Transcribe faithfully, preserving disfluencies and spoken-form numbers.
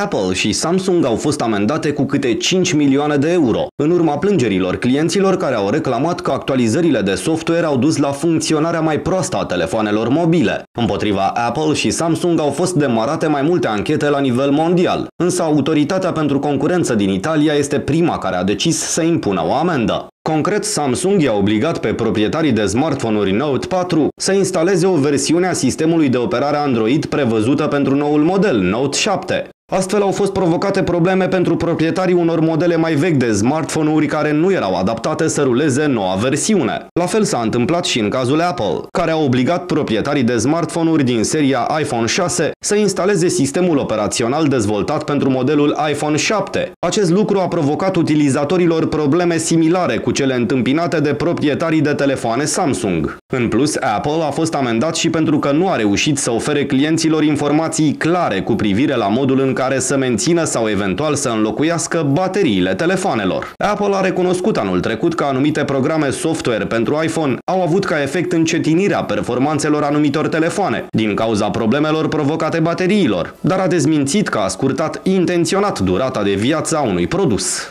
Apple și Samsung au fost amendate cu câte cinci milioane de euro, în urma plângerilor clienților care au reclamat că actualizările de software au dus la funcționarea mai proastă a telefoanelor mobile. Împotriva Apple și Samsung au fost demarate mai multe anchete la nivel mondial, însă Autoritatea pentru Concurență din Italia este prima care a decis să impună o amendă. Concret, Samsung i-a obligat pe proprietarii de smartphone-uri Note patru să instaleze o versiune a sistemului de operare Android prevăzută pentru noul model, Note șapte. Astfel au fost provocate probleme pentru proprietarii unor modele mai vechi de smartphone-uri care nu erau adaptate să ruleze noua versiune. La fel s-a întâmplat și în cazul Apple, care a obligat proprietarii de smartphone-uri din seria iPhone șase să instaleze sistemul operațional dezvoltat pentru modelul iPhone șapte. Acest lucru a provocat utilizatorilor probleme similare cu cele întâmpinate de proprietarii de telefoane Samsung. În plus, Apple a fost amendat și pentru că nu a reușit să ofere clienților informații clare cu privire la modul în care care să mențină sau eventual să înlocuiască bateriile telefoanelor. Apple a recunoscut anul trecut că anumite programe software pentru iPhone au avut ca efect încetinirea performanțelor anumitor telefoane, din cauza problemelor provocate bateriilor, dar a dezmințit că a scurtat intenționat durata de viață a unui produs.